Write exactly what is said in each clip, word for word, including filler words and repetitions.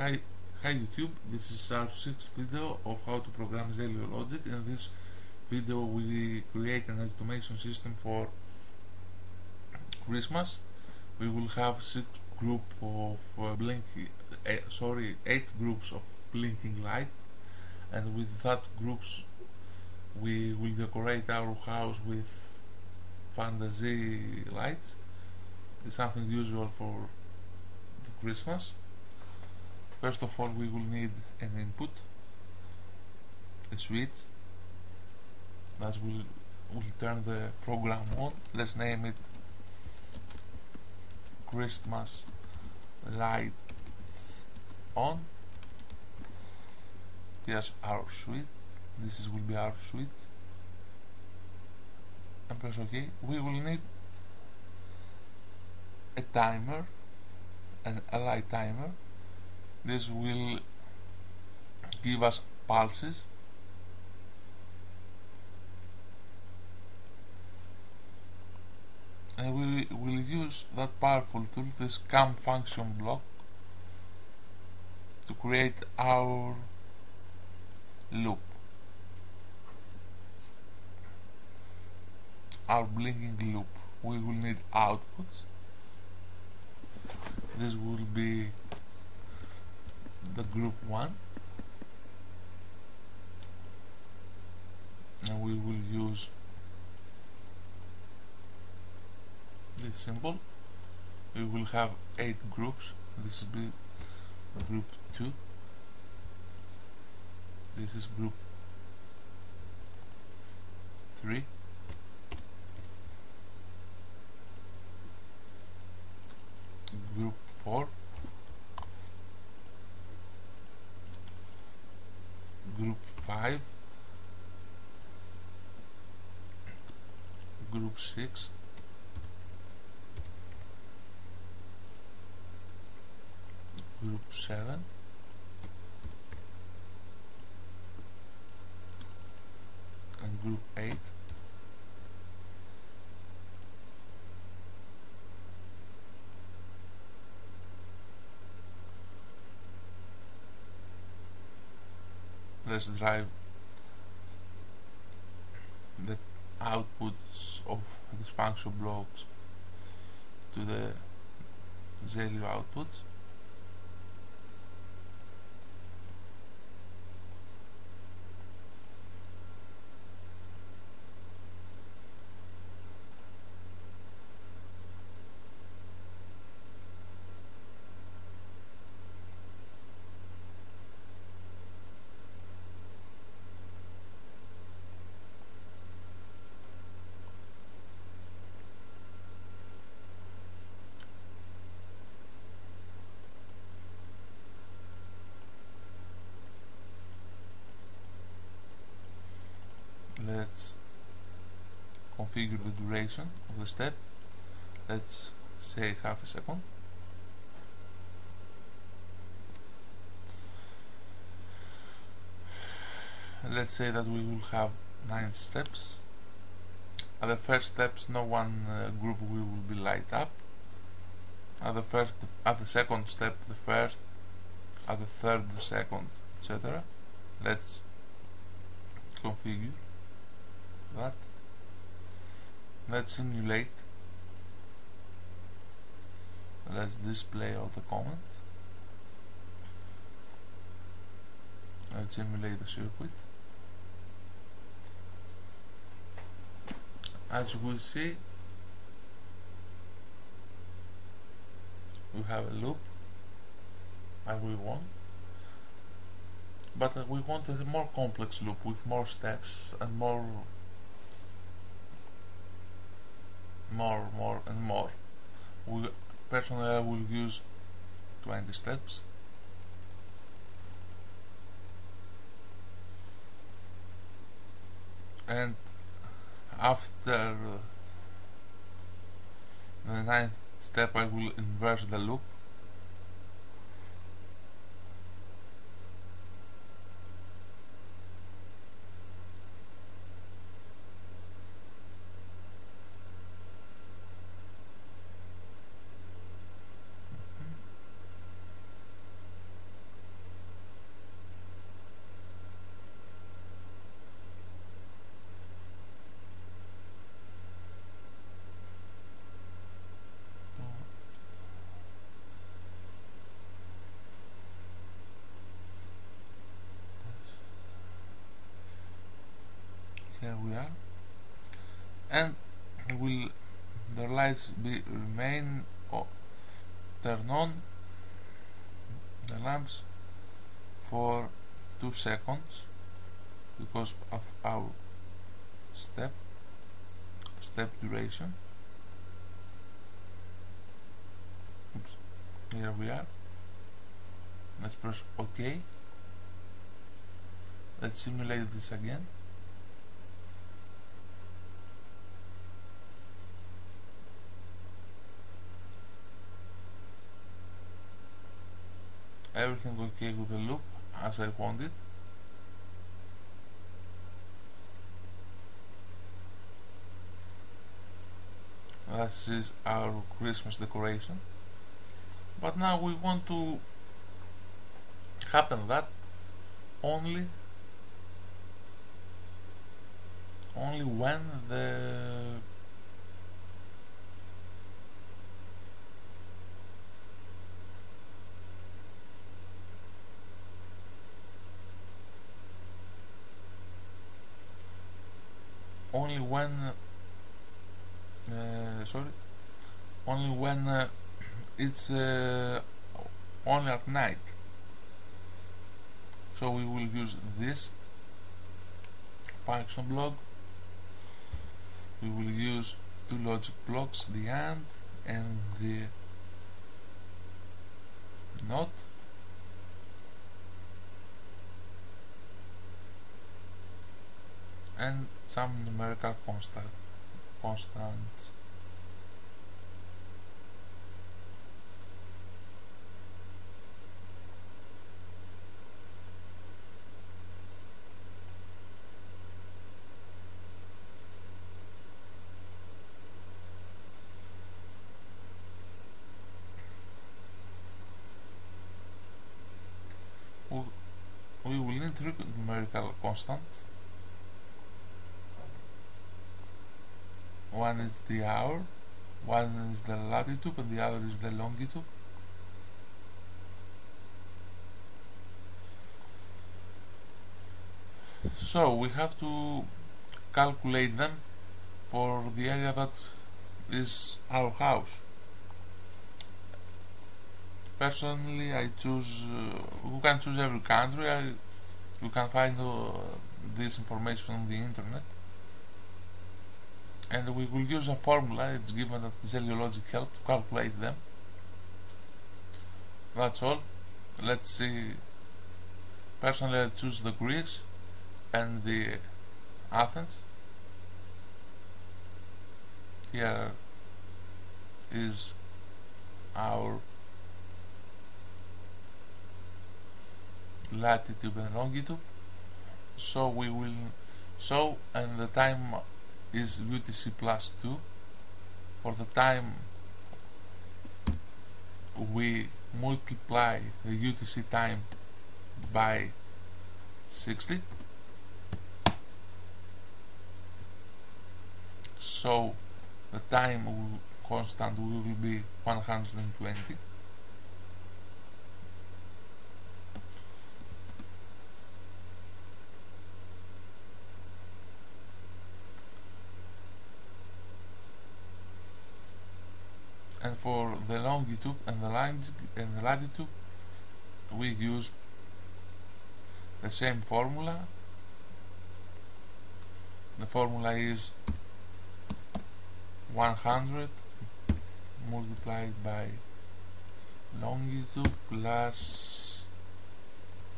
Hi, hi YouTube, this is our sixth video of how to program Zelio Logic. In this video we create an automation system for Christmas. We will have six group of uh, blinking, uh, sorry, eight groups of blinking lights, and with that groups we will decorate our house with fantasy lights. It's something usual for the Christmas. First of all, we will need an input, a switch that will, will turn the program on. Let's name it Christmas Lights On. Here's our switch. This will be our switch. And press OK. We will need a timer, an L I timer. This will give us pulses. And we will use that powerful tool, this cam function block, to create our loop, our blinking loop. We will need outputs. This will be the group one, and we will use this symbol. We will have eight groups. This will be group two. This is group three. Group four. Group five, group six, group seven, and group eight. Let's drive the outputs of these function blocks to the Zelio outputs. Let's configure the duration of the step. Let's say half a second. Let's say that we will have nine steps. At the first steps, no one uh, group will be light up. At the first, at the second step, the first. At the third, the second, et cetera. Let's configure that. Let's simulate. Let's display all the comments. Let's simulate the circuit. As we see, we have a loop as we want, but we want a more complex loop with more steps and more more, more and more. We personally I will use twenty steps. And after the ninth step I will inverse the loop. we are, and will the lights be remain or turn on the lamps for two seconds because of our step step duration. Oops, here we are. Let's press OK. Let's simulate this again. Everything okay with the loop as I wanted. This is our Christmas decoration. But now we want to happen that only only when the only when uh, sorry only when uh, it's uh, only at night. So we will use this function block. We will use two logic blocks, the AND and the NOT. And some numerical constant, constants. We will need three numerical constants. One is the hour, one is the latitude, and the other is the longitude. So we have to calculate them for the area that is our house. Personally, I choose. Uh, you can choose every country. I, you can find uh, this information on the internet. And we will use a formula. It's given that Zelio Logic help to calculate them. That's all. Let's see. Personally, I choose the Greece and the Athens. Here is our latitude and longitude, so we will so and the time is U T C plus two. For the time we multiply the U T C time by sixty, so the time constant will be one hundred twenty. And for the longitude and the and the latitude, we use the same formula. The formula is one hundred multiplied by longitude plus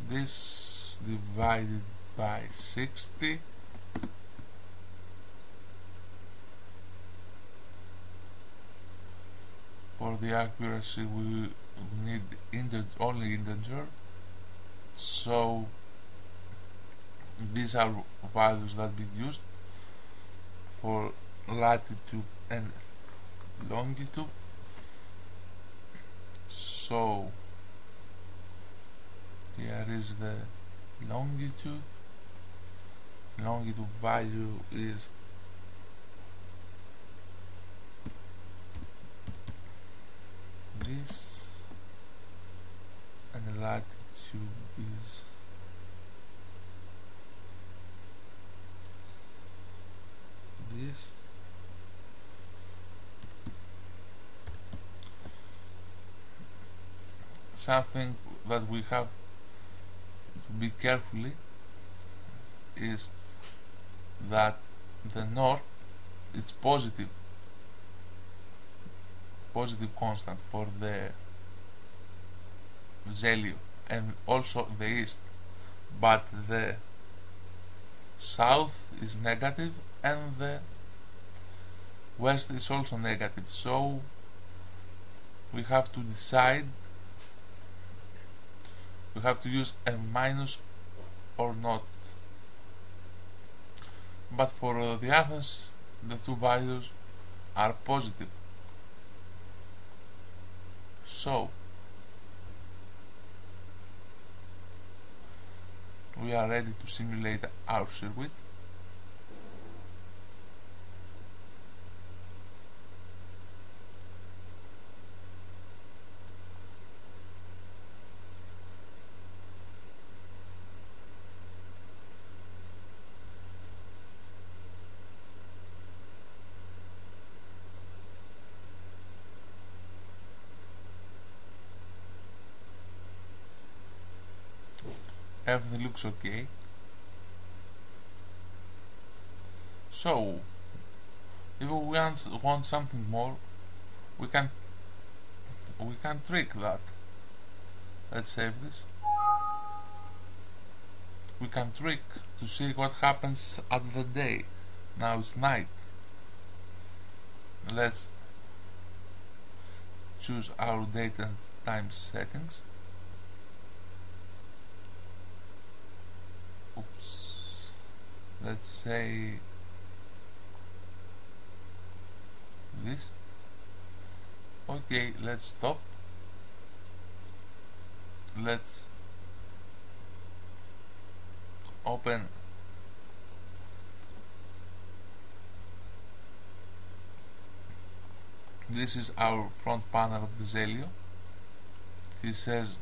this divided by sixty. For the accuracy we need integer, only integer, so these are values that we used for latitude and longitude. So here is the longitude. Longitude value is this, and the latitude is this. Something that we have to be carefully is that the north is positive, positive constant for the Zelio, and also the east, but the south is negative and the west is also negative, so we have to decide, we have to use a minus or not. But for uh, the Athens, the two values are positive, so we are ready to simulate our circuit. Everything looks okay. So, if we want something more, we can we can trick that. Let's save this. We can trick to see what happens at the day. Now it's night. Let's choose our date and time settings. Oops. Let's say this. Okay, let's stop. Let's open this is our front panel of the Zelio. He says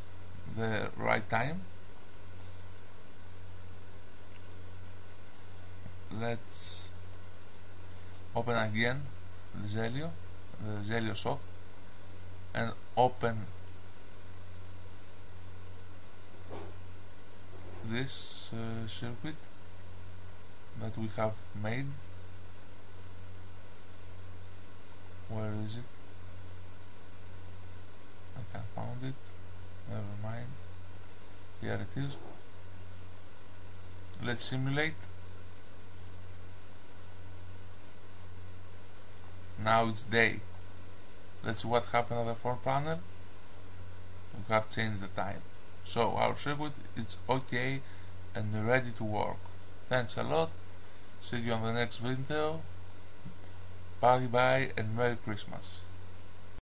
the right time. Let's open again the Zelio, the Zelio soft, and open this uh, circuit that we have made. Where is it? I can't find it. Never mind. Here it is. Let's simulate. Now it's day. Let's see what happened on the front panel. We have changed the time. So our circuit is okay and ready to work. Thanks a lot. See you on the next video. Bye bye and Merry Christmas.